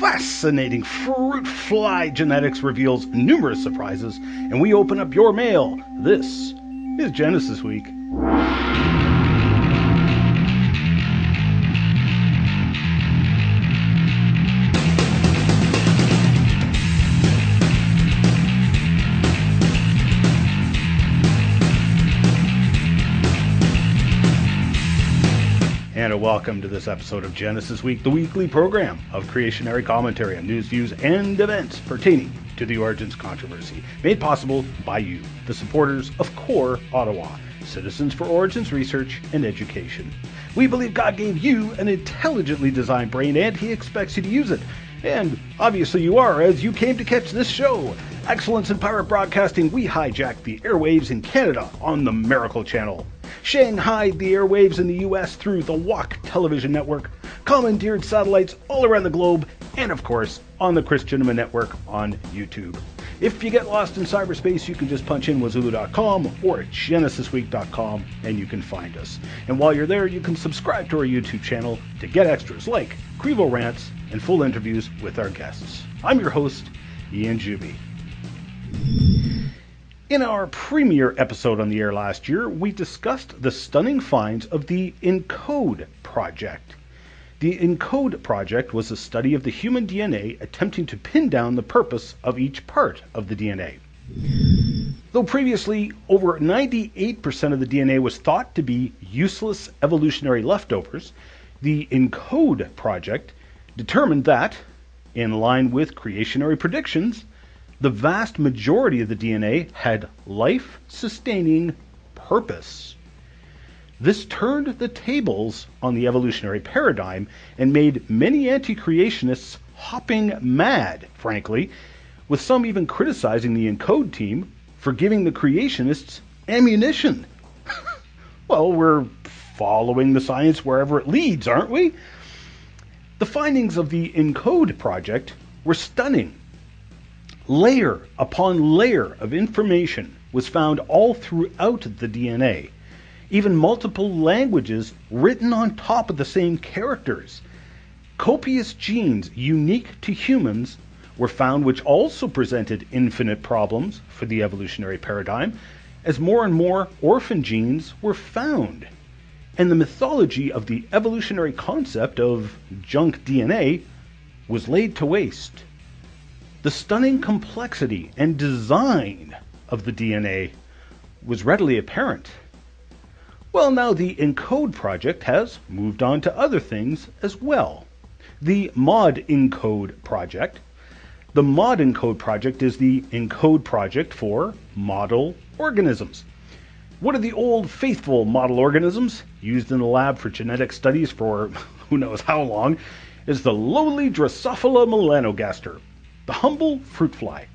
Fascinating fruit fly genetics reveals numerous surprises, and we open up your mail. This is Genesis Week. And welcome to this episode of Genesis Week, the weekly program of creationary commentary on news, views, and events pertaining to the origins controversy, made possible by you, the supporters of CORE Ottawa, Citizens for Origins Research and Education. We believe God gave you an intelligently designed brain, and He expects you to use it. And obviously you are, as you came to catch this show. Excellence in pirate broadcasting, we hijacked the airwaves in Canada on the Miracle Channel. Shanghaied the airwaves in the U.S. through the Wok television network, commandeered satellites all around the globe, and of course, on the Christianima network on YouTube. If you get lost in cyberspace, you can just punch in wazooloo.com or genesisweek.com and you can find us. And while you're there, you can subscribe to our YouTube channel to get extras like Crevo rants and full interviews with our guests. I'm your host, Ian Juby. In our premiere episode on the air last year, we discussed the stunning finds of the ENCODE project. The ENCODE project was a study of the human DNA attempting to pin down the purpose of each part of the DNA. Though previously, over 98% of the DNA was thought to be useless evolutionary leftovers, the ENCODE project determined that, in line with creationary predictions, the vast majority of the DNA had life-sustaining purpose. This turned the tables on the evolutionary paradigm and made many anti-creationists hopping mad, frankly, with some even criticizing the ENCODE team for giving the creationists ammunition. Well, we're following the science wherever it leads, aren't we? The findings of the ENCODE project were stunning. Layer upon layer of information was found all throughout the DNA. Even multiple languages written on top of the same characters. Copious genes unique to humans were found, which also presented infinite problems for the evolutionary paradigm, as more and more orphan genes were found. And the mythology of the evolutionary concept of junk DNA was laid to waste. The stunning complexity and design of the DNA was readily apparent. Well, now the ENCODE project has moved on to other things as well. The MOD ENCODE project. The MOD ENCODE project is the ENCODE project for model organisms. What are the old faithful model organisms used in the lab for genetic studies for who knows how long? Is the lowly Drosophila melanogaster, the humble fruit fly.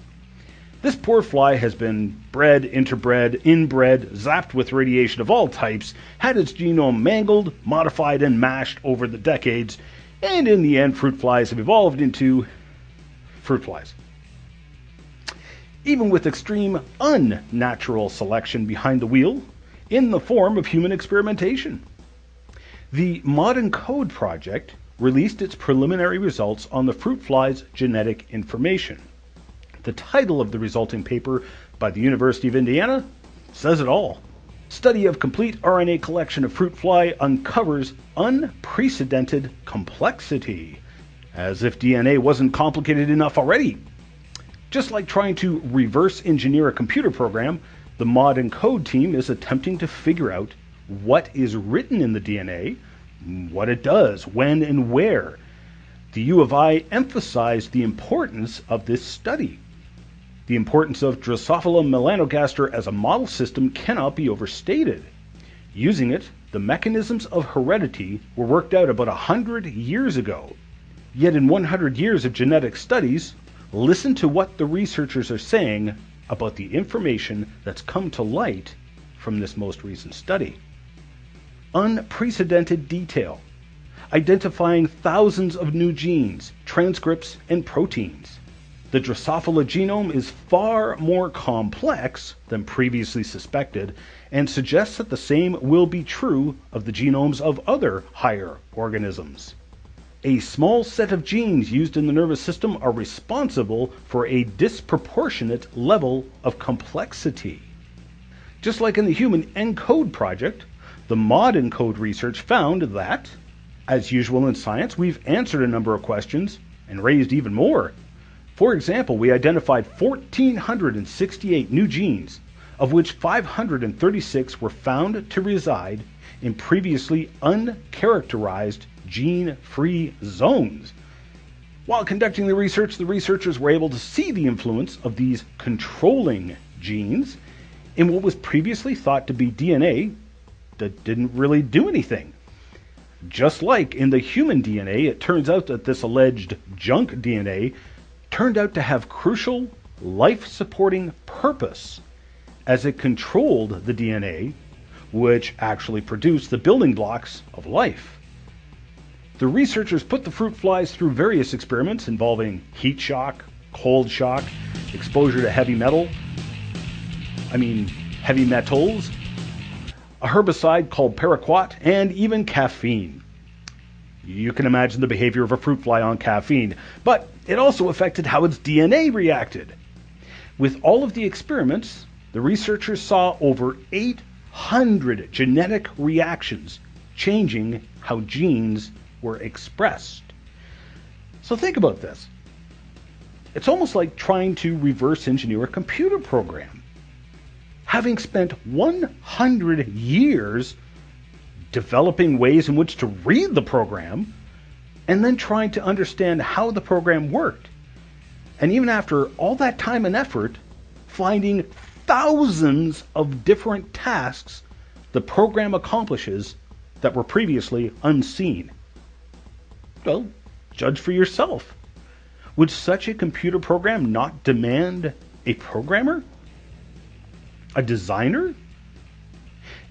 This poor fly has been bred, interbred, inbred, zapped with radiation of all types, had its genome mangled, modified, and mashed over the decades, and in the end, fruit flies have evolved into fruit flies. Even with extreme unnatural selection behind the wheel, in the form of human experimentation. The MOD ENCODE project released its preliminary results on the fruit fly's genetic information. The title of the resulting paper by the University of Indiana says it all. Study of complete RNA collection of fruit fly uncovers unprecedented complexity. As if DNA wasn't complicated enough already. Just like trying to reverse engineer a computer program, the MOD ENCODE team is attempting to figure out what is written in the DNA, what it does, when and where. The U of I emphasized the importance of this study. The importance of Drosophila melanogaster as a model system cannot be overstated. Using it, the mechanisms of heredity were worked out about 100 years ago. Yet in 100 years of genetic studies, listen to what the researchers are saying about the information that's come to light from this most recent study. Unprecedented detail, identifying thousands of new genes, transcripts, and proteins. The Drosophila genome is far more complex than previously suspected and suggests that the same will be true of the genomes of other higher organisms. A small set of genes used in the nervous system are responsible for a disproportionate level of complexity. Just like in the Human ENCODE project, the MOD ENCODE research found that, as usual in science, we've answered a number of questions and raised even more. For example, we identified 1,468 new genes, of which 536 were found to reside in previously uncharacterized gene-free zones. While conducting the research, the researchers were able to see the influence of these controlling genes in what was previously thought to be DNA that didn't really do anything. Just like in the human DNA, it turns out that this alleged junk DNA turned out to have crucial life-supporting purpose, as it controlled the DNA, which actually produced the building blocks of life. The researchers put the fruit flies through various experiments involving heat shock, cold shock, exposure to heavy metals, a herbicide called paraquat, and even caffeine. You can imagine the behavior of a fruit fly on caffeine, but it also affected how its DNA reacted. With all of the experiments, the researchers saw over 800 genetic reactions changing how genes were expressed. So think about this. It's almost like trying to reverse engineer a computer program. Having spent 100 years developing ways in which to read the program, and then trying to understand how the program worked. And even after all that time and effort, finding thousands of different tasks the program accomplishes that were previously unseen. Well, judge for yourself. Would such a computer program not demand a programmer? A designer?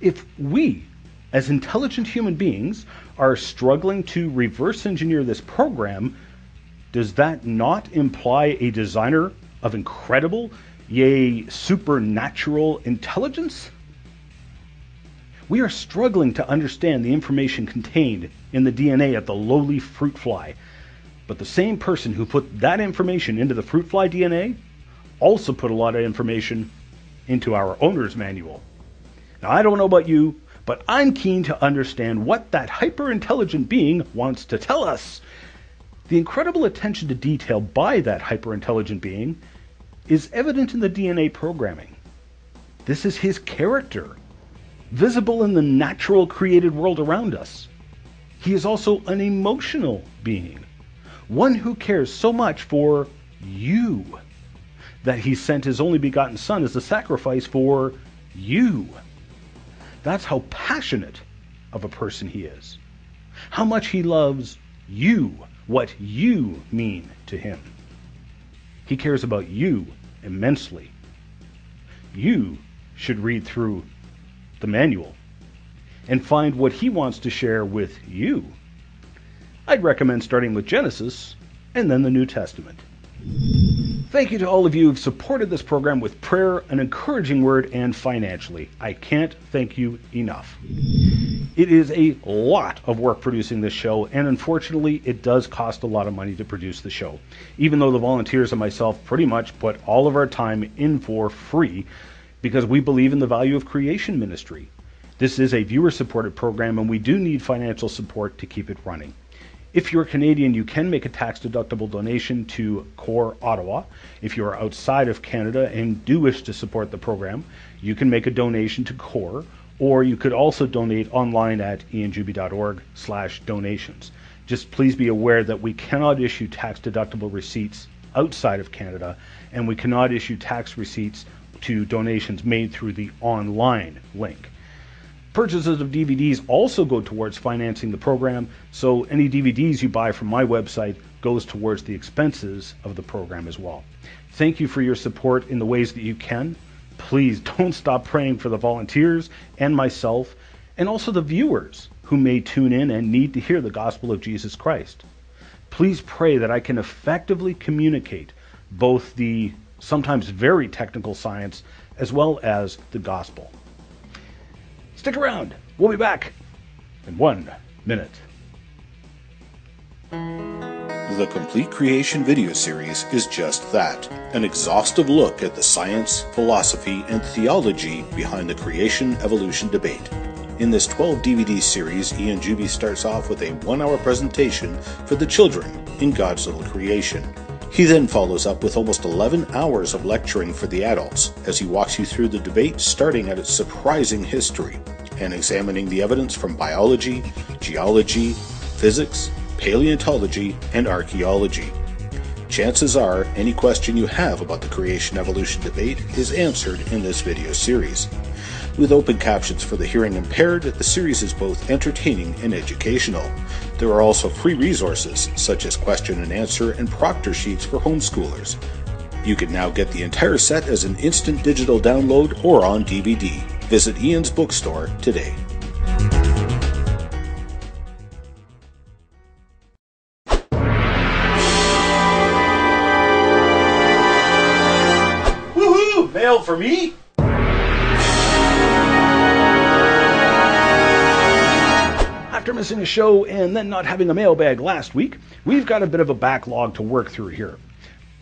If we, as intelligent human beings, are struggling to reverse engineer this program, does that not imply a designer of incredible, yea, supernatural intelligence? We are struggling to understand the information contained in the DNA of the lowly fruit fly, but the same person who put that information into the fruit fly DNA also put a lot of information into our owner's manual. Now, I don't know about you, but I'm keen to understand what that hyper-intelligent being wants to tell us. The incredible attention to detail by that hyper-intelligent being is evident in the DNA programming. This is his character, visible in the natural created world around us. He is also an emotional being, one who cares so much for you that he sent his only begotten son as a sacrifice for you. That's how passionate of a person he is. How much he loves you, what you mean to him. He cares about you immensely. You should read through the manual and find what he wants to share with you. I'd recommend starting with Genesis and then the New Testament. Thank you to all of you who've supported this program with prayer, an encouraging word, and financially. I can't thank you enough. It is a lot of work producing this show, and unfortunately, it does cost a lot of money to produce the show. Even though the volunteers and myself pretty much put all of our time in for free, because we believe in the value of creation ministry. This is a viewer-supported program, and we do need financial support to keep it running. If you're Canadian, you can make a tax-deductible donation to CORE Ottawa. If you are outside of Canada and do wish to support the program, you can make a donation to CORE, or you could also donate online at ianjuby.org/donations. Just please be aware that we cannot issue tax-deductible receipts outside of Canada, and we cannot issue tax receipts to donations made through the online link. Purchases of DVDs also go towards financing the program, so any DVDs you buy from my website goes towards the expenses of the program as well. Thank you for your support in the ways that you can. Please don't stop praying for the volunteers and myself, and also the viewers who may tune in and need to hear the gospel of Jesus Christ. Please pray that I can effectively communicate both the sometimes very technical science as well as the gospel. Stick around. We'll be back in 1 minute. The Complete Creation video series is just that, an exhaustive look at the science, philosophy, and theology behind the creation-evolution debate. In this 12-DVD series, Ian Juby starts off with a 1-hour presentation for the children in God's Little Creation. He then follows up with almost 11 hours of lecturing for the adults as he walks you through the debate, starting at its surprising history and examining the evidence from biology, geology, physics, paleontology, and archaeology. Chances are, any question you have about the creation-evolution debate is answered in this video series. With open captions for the hearing impaired, the series is both entertaining and educational. There are also free resources, such as question and answer and proctor sheets for homeschoolers. You can now get the entire set as an instant digital download or on DVD. Visit Ian's bookstore today. Woohoo! Mail for me? After missing a show and then not having a mailbag last week, we've got a bit of a backlog to work through here.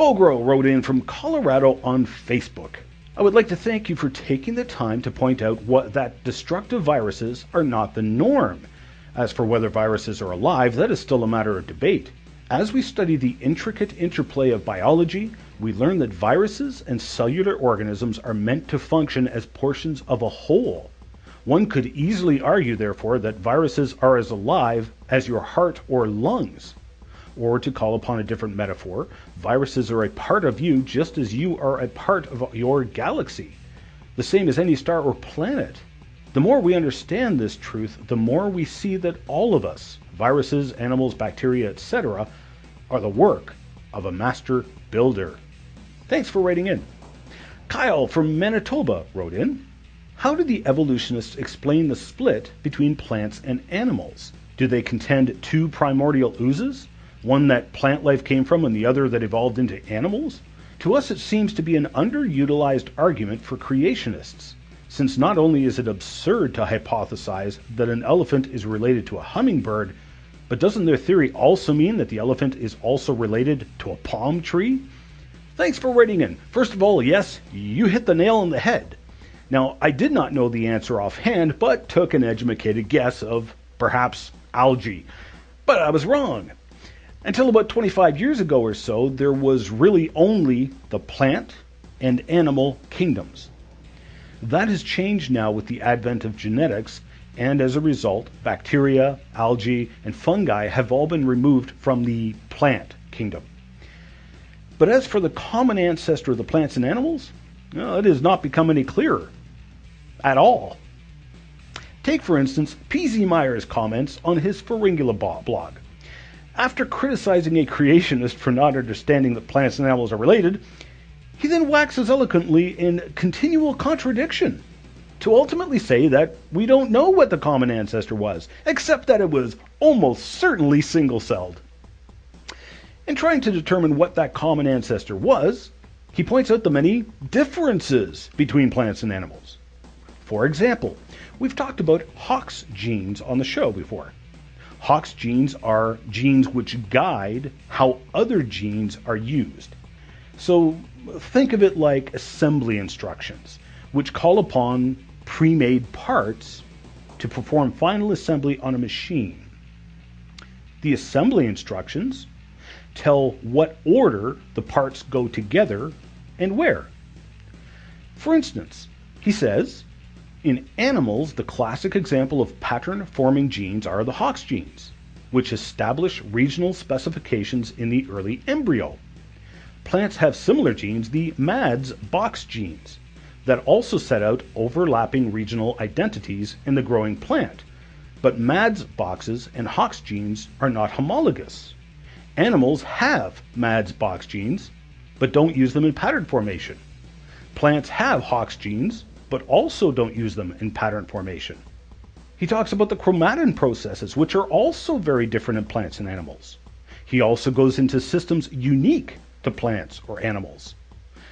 Bogro wrote in from Colorado on Facebook. I would like to thank you for taking the time to point out that destructive viruses are not the norm. As for whether viruses are alive, that is still a matter of debate. As we study the intricate interplay of biology, we learn that viruses and cellular organisms are meant to function as portions of a whole. One could easily argue, therefore, that viruses are as alive as your heart or lungs. Or, to call upon a different metaphor, viruses are a part of you just as you are a part of your galaxy, the same as any star or planet. The more we understand this truth, the more we see that all of us, viruses, animals, bacteria, etc., are the work of a master builder. Thanks for writing in. Kyle from Manitoba wrote in, how do the evolutionists explain the split between plants and animals? Do they contend two primordial oozes, one that plant life came from and the other that evolved into animals? To us it seems to be an underutilized argument for creationists, since not only is it absurd to hypothesize that an elephant is related to a hummingbird, but doesn't their theory also mean that the elephant is also related to a palm tree? Thanks for writing in. First of all, yes, you hit the nail on the head. Now, I did not know the answer offhand, but took an educated guess of perhaps algae. But I was wrong. Until about 25 years ago or so, there was really only the plant and animal kingdoms. That has changed now with the advent of genetics, and as a result, bacteria, algae, and fungi have all been removed from the plant kingdom. But as for the common ancestor of the plants and animals, well, it has not become any clearer at all. Take, for instance, PZ Myers' comments on his Pharyngula blog. After criticizing a creationist for not understanding that plants and animals are related, he then waxes eloquently in continual contradiction to ultimately say that we don't know what the common ancestor was, except that it was almost certainly single-celled. In trying to determine what that common ancestor was, he points out the many differences between plants and animals. For example, we've talked about Hox genes on the show before. Hox genes are genes which guide how other genes are used. So think of it like assembly instructions, which call upon pre-made parts to perform final assembly on a machine. The assembly instructions tell what order the parts go together and where. For instance, he says, in animals, the classic example of pattern-forming genes are the Hox genes, which establish regional specifications in the early embryo. Plants have similar genes, the MADS box genes, that also set out overlapping regional identities in the growing plant, but MADS boxes and Hox genes are not homologous. Animals have MADS box genes, but don't use them in pattern formation. Plants have Hox genes, but also don't use them in pattern formation. He talks about the chromatin processes, which are also very different in plants and animals. He also goes into systems unique to plants or animals.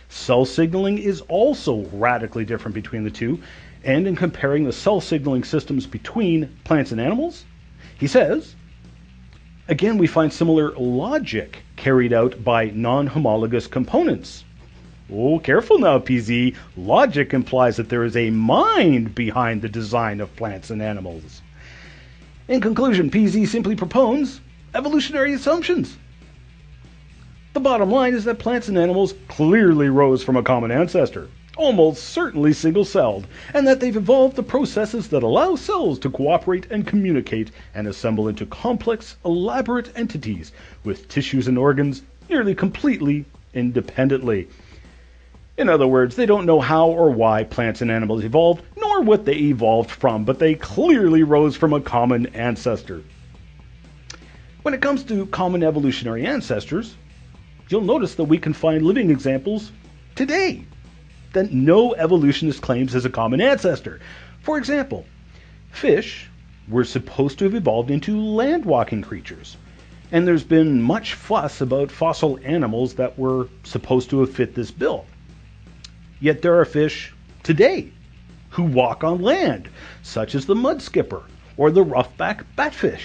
Cell signaling is also radically different between the two, and in comparing the cell signaling systems between plants and animals, he says, again, we find similar logic carried out by non-homologous components. Oh, careful now, PZ. Logic implies that there is a mind behind the design of plants and animals. In conclusion, PZ simply propones evolutionary assumptions. The bottom line is that plants and animals clearly rose from a common ancestor, almost certainly single-celled, and that they've evolved the processes that allow cells to cooperate and communicate and assemble into complex, elaborate entities with tissues and organs nearly completely independently. In other words, they don't know how or why plants and animals evolved, nor what they evolved from, but they clearly rose from a common ancestor. When it comes to common evolutionary ancestors, you'll notice that we can find living examples today that no evolutionist claims as a common ancestor. For example, fish were supposed to have evolved into land-walking creatures, and there's been much fuss about fossil animals that were supposed to have fit this bill. Yet there are fish today who walk on land, such as the mudskipper or the roughback batfish.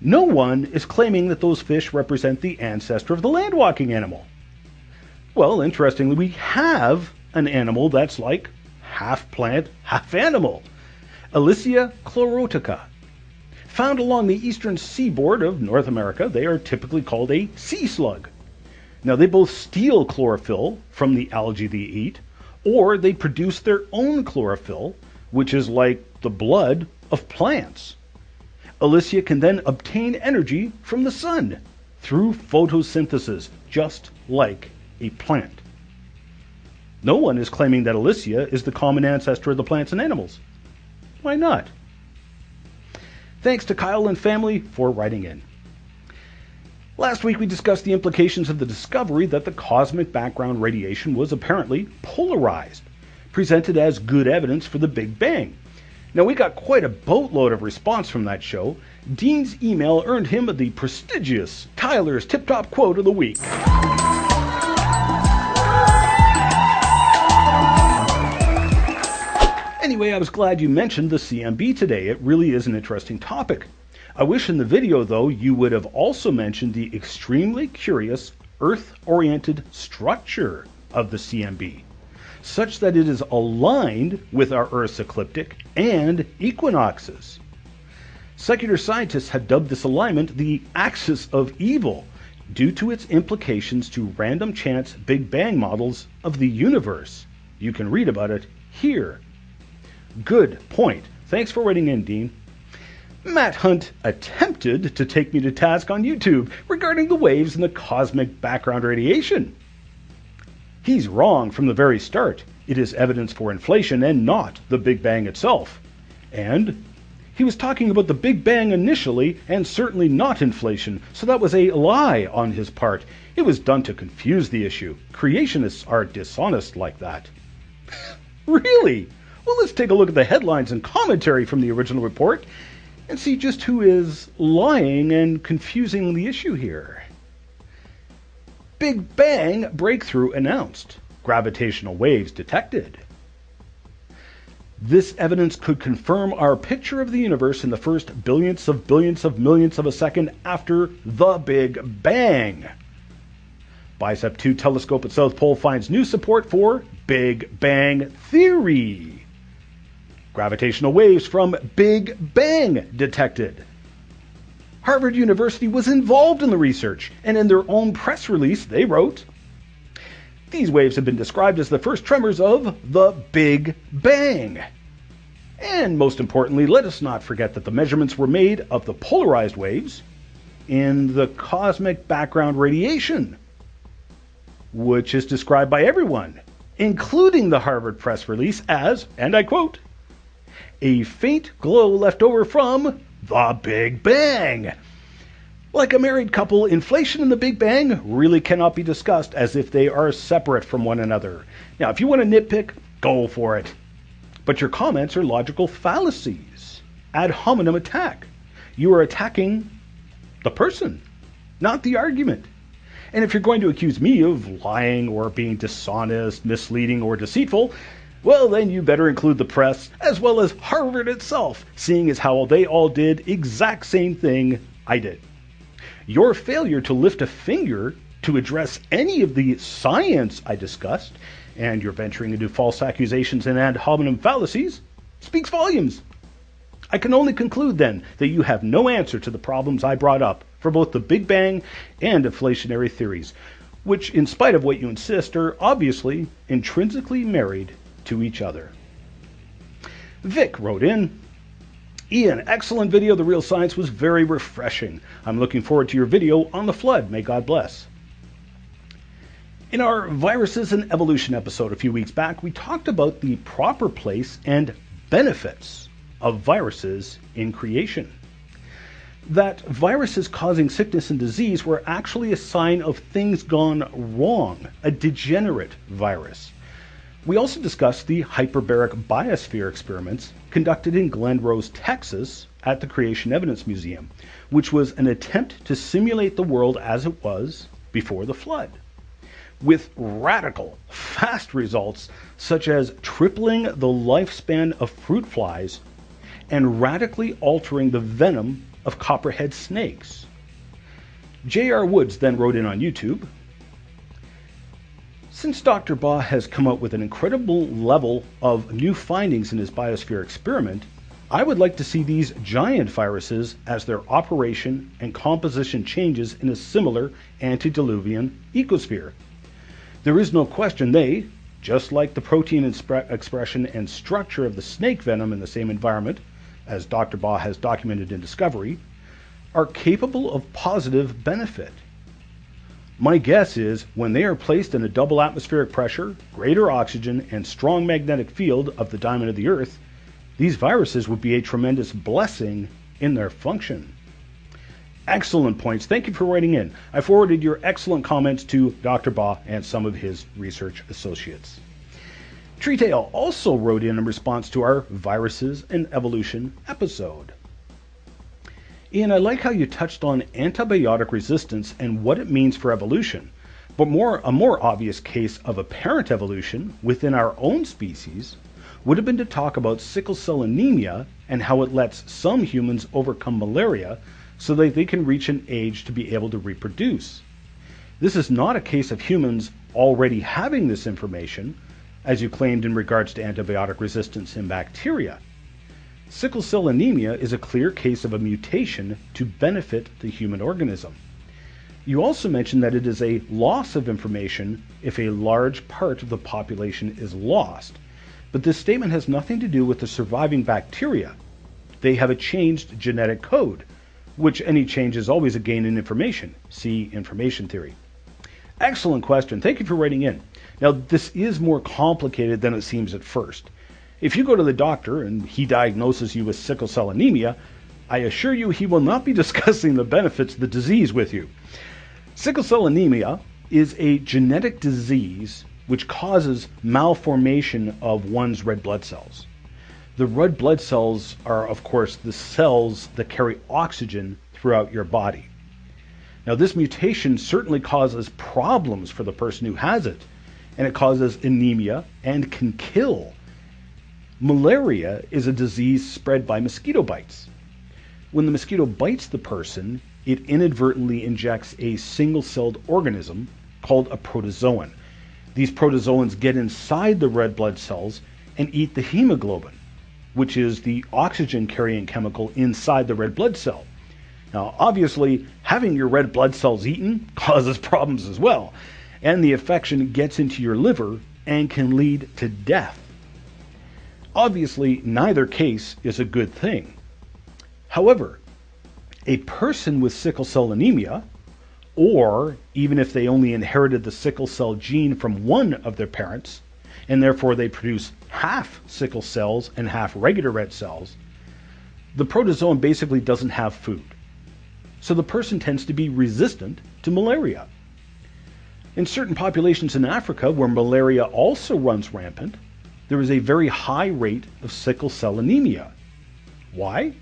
No one is claiming that those fish represent the ancestor of the land-walking animal. Well, interestingly, we have an animal that's like half plant, half animal. Elysia chlorotica. Found along the eastern seaboard of North America, they are typically called a sea slug. Now, they both steal chlorophyll from the algae they eat, or they produce their own chlorophyll, which is like the blood of plants. Elysia can then obtain energy from the sun through photosynthesis, just like a plant. No one is claiming that Elysia is the common ancestor of the plants and animals. Why not? Thanks to Kyle and family for writing in. Last week we discussed the implications of the discovery that the cosmic background radiation was apparently polarized, presented as good evidence for the Big Bang. Now, we got quite a boatload of response from that show. Dean's email earned him the prestigious Tyler's Tip-Top Quote of the Week. Anyway, I was glad you mentioned the CMB today. It really is an interesting topic. I wish in the video, though, you would have also mentioned the extremely curious Earth-oriented structure of the CMB, such that it is aligned with our Earth's ecliptic and equinoxes. Secular scientists have dubbed this alignment the axis of evil due to its implications to random chance Big Bang models of the universe. You can read about it here. Good point. Thanks for writing in, Dean. Matt Hunt attempted to take me to task on YouTube regarding the waves and the cosmic background radiation. He's wrong from the very start. It is evidence for inflation and not the Big Bang itself. And he was talking about the Big Bang initially and certainly not inflation, so that was a lie on his part. It was done to confuse the issue. Creationists are dishonest like that. Really? Well, let's take a look at the headlines and commentary from the original report and see just who is lying and confusing the issue here. Big Bang breakthrough announced. Gravitational waves detected. This evidence could confirm our picture of the universe in the first billionths of millionths of a second after the Big Bang. BICEP2 telescope at South Pole finds new support for Big Bang theory. Gravitational waves from Big Bang detected. Harvard University was involved in the research, and in their own press release, they wrote, "These waves have been described as the first tremors of the Big Bang." And most importantly, let us not forget that the measurements were made of the polarized waves in the cosmic background radiation, which is described by everyone, including the Harvard press release, as, and I quote, "a faint glow left over from the Big Bang." Like a married couple, inflation and the Big Bang really cannot be discussed as if they are separate from one another. Now, if you want to nitpick, go for it. But your comments are logical fallacies. Ad hominem attack. You are attacking the person, not the argument. And if you're going to accuse me of lying or being dishonest, misleading, or deceitful, well, then you better include the press, as well as Harvard itself, seeing as how they all did exact same thing I did. Your failure to lift a finger to address any of the science I discussed, and your venturing into false accusations and ad hominem fallacies, speaks volumes. I can only conclude, then, that you have no answer to the problems I brought up for both the Big Bang and inflationary theories, which, in spite of what you insist, are obviously intrinsically married to each other. Vic wrote in, Ian, excellent video. The Real Science was very refreshing. I'm looking forward to your video on the flood. May God bless. In our Viruses and Evolution episode a few weeks back, we talked about the proper place and benefits of viruses in creation. That viruses causing sickness and disease were actually a sign of things gone wrong, a degenerate virus. We also discussed the hyperbaric biosphere experiments conducted in Glen Rose, Texas at the Creation Evidence Museum, which was an attempt to simulate the world as it was before the flood, with radical, fast results such as tripling the lifespan of fruit flies and radically altering the venom of copperhead snakes. J.R. Woods then wrote in on YouTube, since Dr. Baugh has come up with an incredible level of new findings in his biosphere experiment, I would like to see these giant viruses as their operation and composition changes in a similar antediluvian ecosphere. There is no question they, just like the protein expression and structure of the snake venom in the same environment, as Dr. Baugh has documented in Discovery, are capable of positive benefit. My guess is when they are placed in a double atmospheric pressure, greater oxygen, and strong magnetic field of the diamond of the Earth, these viruses would be a tremendous blessing in their function. Excellent points. Thank you for writing in. I forwarded your excellent comments to Dr. Baugh and some of his research associates. Treetail also wrote in response to our Viruses and Evolution episode. Ian, I like how you touched on antibiotic resistance and what it means for evolution, but a more obvious case of apparent evolution within our own species would have been to talk about sickle cell anemia and how it lets some humans overcome malaria so that they can reach an age to be able to reproduce. This is not a case of humans already having this information, as you claimed in regards to antibiotic resistance in bacteria. Sickle cell anemia is a clear case of a mutation to benefit the human organism. You also mentioned that it is a loss of information if a large part of the population is lost, but this statement has nothing to do with the surviving bacteria. They have a changed genetic code, which any change is always a gain in information. See information theory. Excellent question. Thank you for writing in. Now, this is more complicated than it seems at first. If you go to the doctor and he diagnoses you with sickle cell anemia, I assure you he will not be discussing the benefits of the disease with you. Sickle cell anemia is a genetic disease which causes malformation of one's red blood cells. The red blood cells are, of course, the cells that carry oxygen throughout your body. Now, this mutation certainly causes problems for the person who has it, and it causes anemia and can kill. Malaria is a disease spread by mosquito bites. When the mosquito bites the person, it inadvertently injects a single-celled organism called a protozoan. These protozoans get inside the red blood cells and eat the hemoglobin, which is the oxygen-carrying chemical inside the red blood cell. Now, obviously, having your red blood cells eaten causes problems as well, and the infection gets into your liver and can lead to death. Obviously, neither case is a good thing. However, a person with sickle cell anemia, or even if they only inherited the sickle cell gene from one of their parents, and therefore they produce half sickle cells and half regular red cells, the protozoan basically doesn't have food. So the person tends to be resistant to malaria. In certain populations in Africa where malaria also runs rampant, there is a very high rate of sickle cell anemia. Why?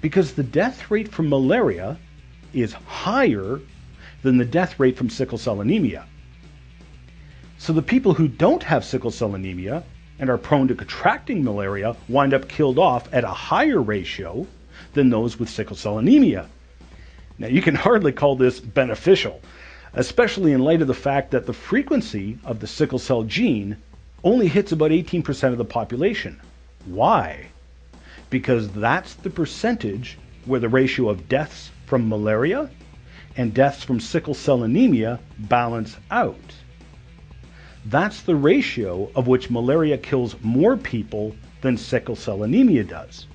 Because the death rate from malaria is higher than the death rate from sickle cell anemia. So the people who don't have sickle cell anemia and are prone to contracting malaria wind up killed off at a higher ratio than those with sickle cell anemia. Now, you can hardly call this beneficial, especially in light of the fact that the frequency of the sickle cell gene only hits about 18% of the population. Why? Because that's the percentage where the ratio of deaths from malaria and deaths from sickle cell anemia balance out. That's the ratio of which malaria kills more people than sickle cell anemia does.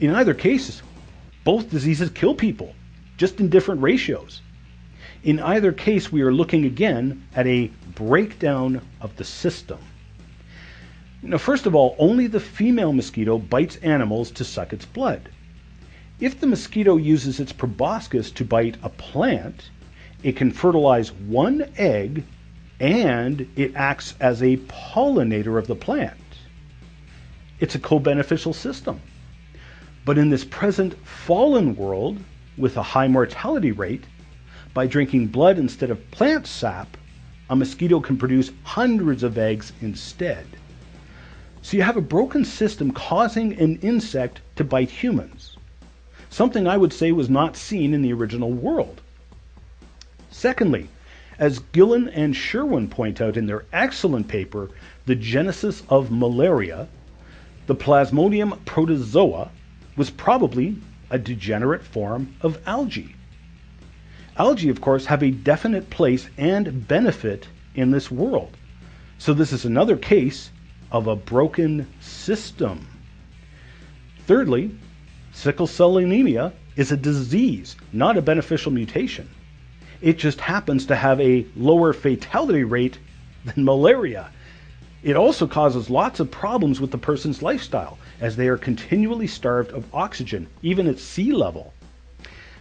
In either case, both diseases kill people, just in different ratios. In either case, we are looking again at a breakdown of the system. Now, first of all, only the female mosquito bites animals to suck its blood. If the mosquito uses its proboscis to bite a plant, it can fertilize one egg and it acts as a pollinator of the plant. It's a co-beneficial system. But in this present fallen world, with a high mortality rate, by drinking blood instead of plant sap, a mosquito can produce hundreds of eggs instead. So you have a broken system causing an insect to bite humans, something I would say was not seen in the original world. Secondly, as Gillen and Sherwin point out in their excellent paper, The Genesis of Malaria, the Plasmodium protozoa was probably a degenerate form of algae. Algae, of course, have a definite place and benefit in this world. So this is another case of a broken system. Thirdly, sickle cell anemia is a disease, not a beneficial mutation. It just happens to have a lower fatality rate than malaria. It also causes lots of problems with the person's lifestyle, as they are continually starved of oxygen, even at sea level.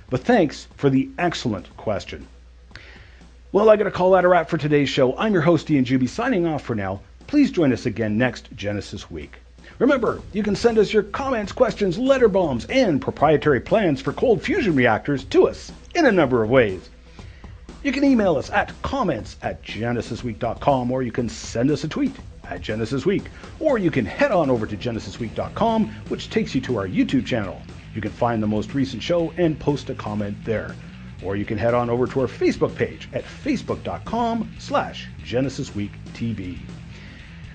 But thanks for the excellent question. Well, I gotta call that a wrap for today's show. I'm your host, Ian Juby, signing off for now. Please join us again next Genesis Week. Remember, you can send us your comments, questions, letter bombs, and proprietary plans for cold fusion reactors to us in a number of ways. You can email us at comments@genesisweek.com, or you can send us a tweet at genesisweek, or you can head on over to genesisweek.com, which takes you to our YouTube channel. You can find the most recent show and post a comment there. Or you can head on over to our Facebook page at facebook.com/GenesisWeekTV.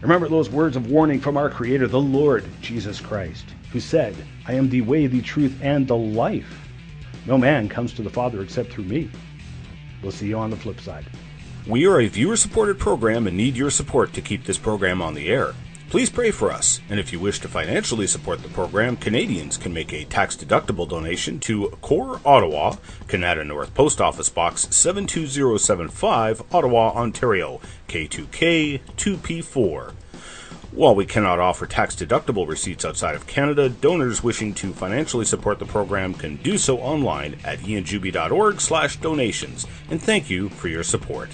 Remember those words of warning from our Creator, the Lord Jesus Christ, who said, "I am the way, the truth, and the life. No man comes to the Father except through me." We'll see you on the flip side. We are a viewer-supported program and need your support to keep this program on the air. Please pray for us, and if you wish to financially support the program, Canadians can make a tax-deductible donation to CORE Ottawa, Kanata North Post Office Box 72075, Ottawa, Ontario, K2K 2P4. While we cannot offer tax-deductible receipts outside of Canada, donors wishing to financially support the program can do so online at ianjuby.org/donations, and thank you for your support.